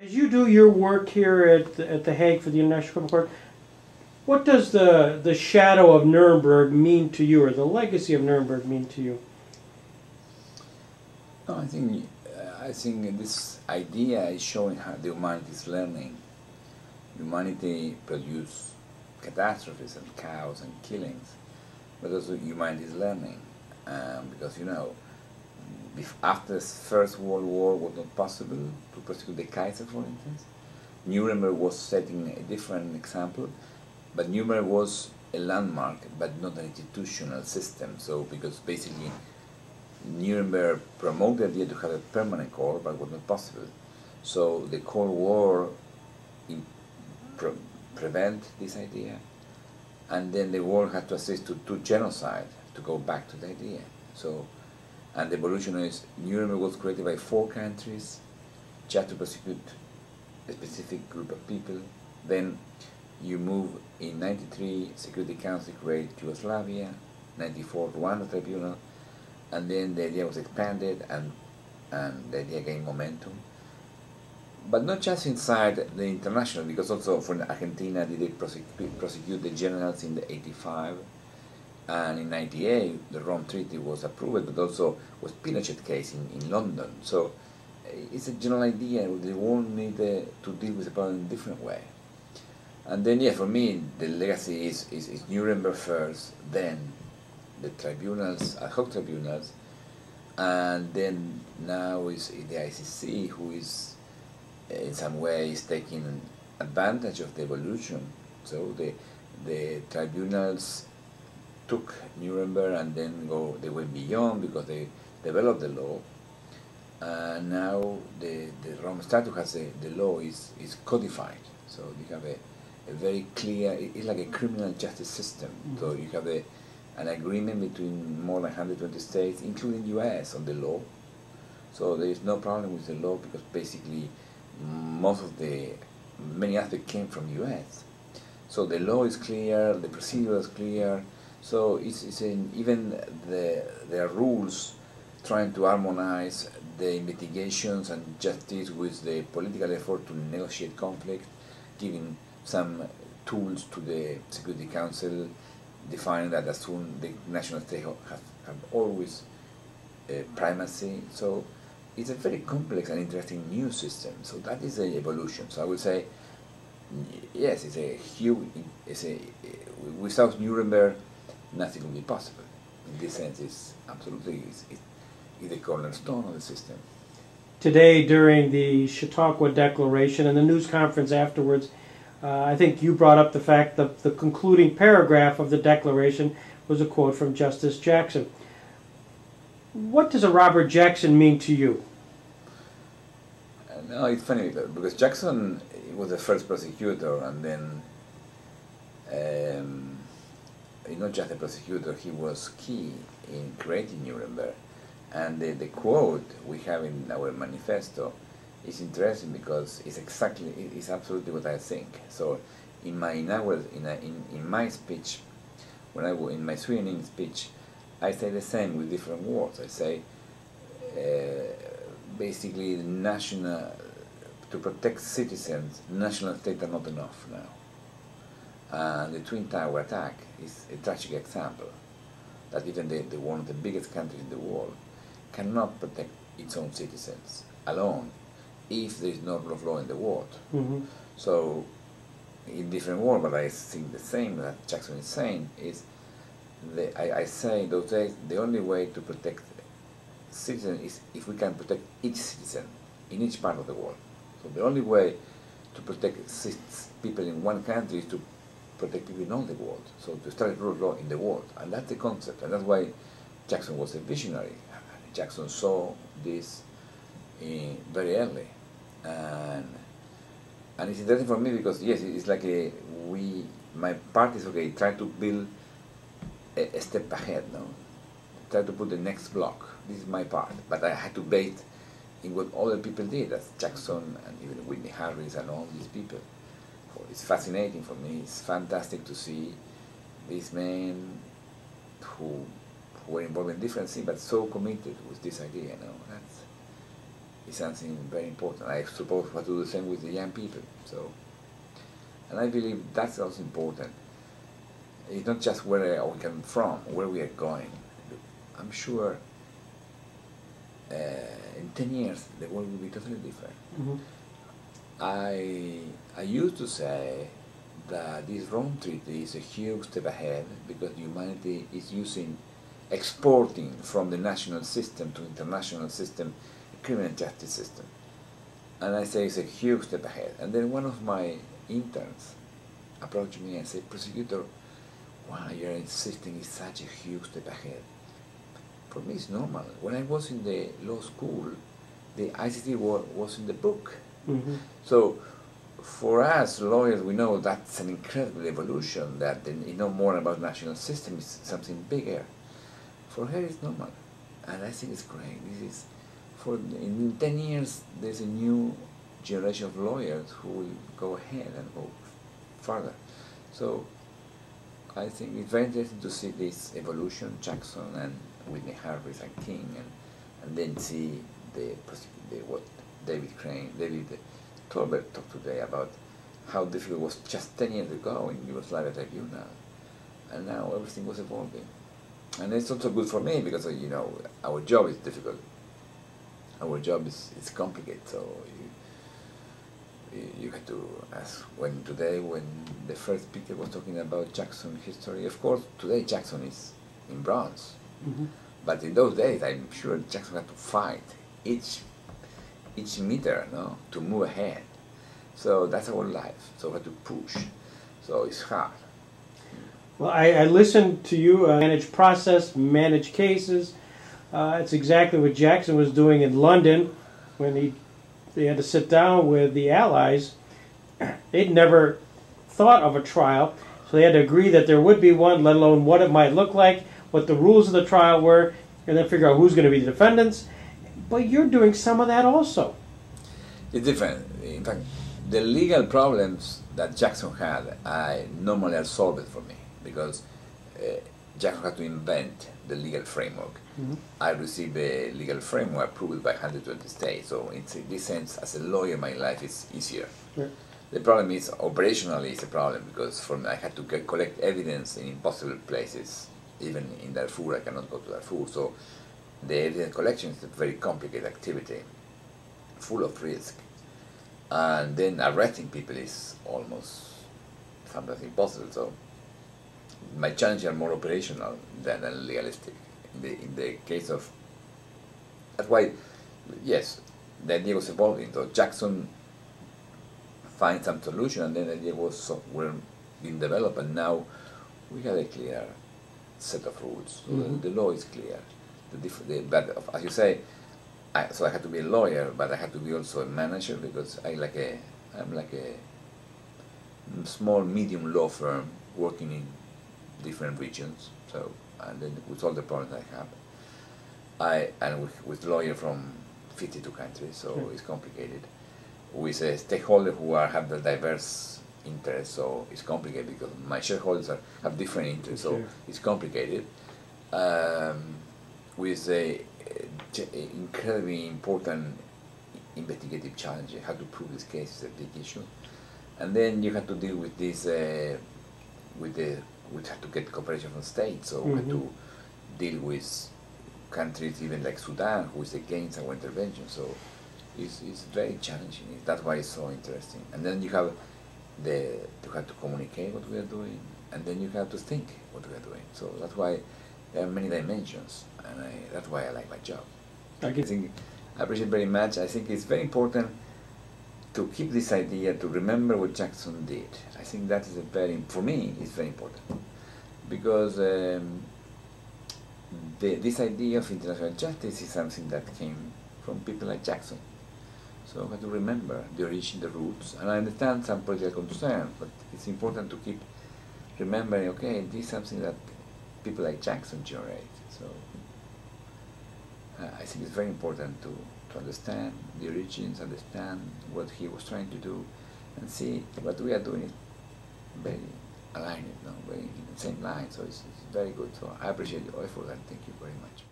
As you do your work here at the Hague for the International Criminal Court, what does the shadow of Nuremberg mean to you, or the legacy of Nuremberg mean to you? No, I think this idea is showing how the humanity is learning. Humanity produces catastrophes and chaos and killings, but also humanity is learning, because you know, after the First World War was not possible to prosecute the Kaiser, for instance. Nuremberg was setting a different example, but Nuremberg was a landmark, but not an institutional system. So, because basically Nuremberg promoted the idea to have a permanent court, but was not possible. So the Cold War prevent this idea, and then the world had to assist to two genocides to go back to the idea. So. And the evolution is Nuremberg was created by 4 countries just to prosecute a specific group of people. Then you move in 93, Security Council created Yugoslavia, 94, Rwanda Tribunal, and then the idea was expanded and the idea gained momentum. But not just inside the international, because also for Argentina did they prosecute the generals in the 85. And in 98, the Rome Treaty was approved, but also was Pinochet case in London. So it's a general idea. The world needed to deal with the problem in a different way. And then, yeah, for me, the legacy is Nuremberg first, then the tribunals, ad hoc tribunals, and then now is the ICC, who is, in some ways, taking advantage of the evolution. So the tribunals took Nuremberg and then they went beyond because they developed the law. Now the Rome Statute has the law is codified. So you have a very clear, it's like a criminal justice system. Mm-hmm. So you have an agreement between more than 120 states, including US, on the law. So there is no problem with the law because basically most of many aspects came from US. So the law is clear, the procedure is clear. So even the rules trying to harmonize the investigations and justice with the political effort to negotiate conflict, giving some tools to the Security Council, defining that as soon the national state have always primacy. So it's a very complex and interesting new system. So that is the evolution. So I would say, yes, it's a huge, without Nuremberg, nothing will be possible. In this sense, it's absolutely it's the cornerstone of the system. Today, during the Chautauqua Declaration and the news conference afterwards, I think you brought up the fact that the concluding paragraph of the Declaration was a quote from Justice Jackson. What does a Robert Jackson mean to you? No, it's funny because Jackson was the first prosecutor, and then. Not just a prosecutor, he was key in creating Nuremberg. And the quote we have in our manifesto is interesting because it's absolutely what I think. So in my speech, in my swearing-in speech, I say the same with different words. I say basically to protect citizens, national state are not enough now. And the Twin Tower attack is a tragic example that even the one of the biggest countries in the world cannot protect its own citizens alone if there is no rule of law in the world. Mm-hmm. So, in different world, but I think the same that Jackson is saying is, I say those days the only way to protect citizens is if we can protect each citizen in each part of the world. So the only way to protect people in one country is to protect people in all the world, so to establish rule of law in the world, and that's the concept, and that's why Jackson was a visionary. Jackson saw this very early, and it's interesting for me because yes, it's like my part is okay. Try to build a step ahead, no? Try to put the next block. This is my part, but I had to bait in what other people did, as Jackson and even Whitney Harris and all these people. It's fascinating for me. It's fantastic to see these men who were involved in different things, but so committed with this idea. You know, that's is something very important. I suppose I do the same with the young people. So, and I believe that's also important. It's not just where we come from, where we are going. I'm sure in 10 years the world will be totally different. Mm-hmm. I used to say that this Rome Treaty is a huge step ahead because humanity is exporting from the national system to international system, criminal justice system. And I say it's a huge step ahead. And then one of my interns approached me and said, "Prosecutor, wow, you're insisting it's such a huge step ahead." For me it's normal. When I was in the law school, the ICT was in the book. Mm-hmm. So for us lawyers, we know that's an incredible evolution, that you know more about national system, it's something bigger. For her it's normal, and I think it's great. This is, for in 10 years there's a new generation of lawyers who will go ahead and go further. So I think it's very interesting to see this evolution, Jackson and Whitney Harris and King, and then see what David Crane, David Torbert talked today about how difficult it was just 10 years ago in Yugoslavia Tribunal, and now everything was evolving. And it's also good for me because, you know, our job is difficult. Our job is complicated, so you have to ask when the first speaker was talking about Jackson history. Of course, today Jackson is in bronze. Mm-hmm. But in those days, I'm sure Jackson had to fight each meter, no, to move ahead. So that's our life. So we had to push. So it's hard. Well, I listened to you manage process, manage cases. It's exactly what Jackson was doing in London when they had to sit down with the Allies. They'd never thought of a trial, so they had to agree that there would be one, let alone what it might look like, what the rules of the trial were, and then figure out who's going to be the defendants. But you're doing some of that also. It's different. In fact, the legal problems that Jackson had, I normally are solved for me, because Jackson had to invent the legal framework. Mm-hmm. I received a legal framework approved by 120 states, so in this sense, as a lawyer, my life is easier. Yeah. The problem is, operationally, it's a problem, because I had to collect evidence in impossible places. Even in Darfur, I cannot go to Darfur, so the evidence collection is a very complicated activity, full of risk. And then arresting people is almost sometimes impossible. So my challenges are more operational than legalistic. In the case of, that's why, yes, the idea was evolving. So Jackson find some solution, and then the idea was being developed, and now we have a clear set of rules. So mm-hmm. The law is clear. But as you say, so I had to be a lawyer, but I had to be also a manager, because I'm like a small, medium law firm working in different regions. So, and then with all the problems I have, and with lawyers from 52 countries, so sure. It's complicated. With stakeholders who have the diverse interests, so it's complicated because my shareholders have different interests, sure. So it's complicated. With a incredibly important investigative challenge, how to prove this case is a big issue, and then you have to deal with this we had to get cooperation from states, so mm-hmm. We had to deal with countries even like Sudan, who is against our intervention. So it's very challenging. That's why it's so interesting. And then you have to communicate what we are doing, and then you have to think what we are doing. So that's why there are many dimensions, and that's why I like my job. Okay. I appreciate very much. I think it's very important to keep this idea, to remember what Jackson did. I think that is for me, it's very important. Because this idea of international justice is something that came from people like Jackson. So I have to remember the origin, the roots, and I understand some political concerns, but it's important to keep remembering, okay, this is something that people like Jackson generate. So I think it's very important to understand the origins, understand what he was trying to do, and see what we are doing is very aligned, very in the same line. So it's very good. So I appreciate your effort, and thank you very much.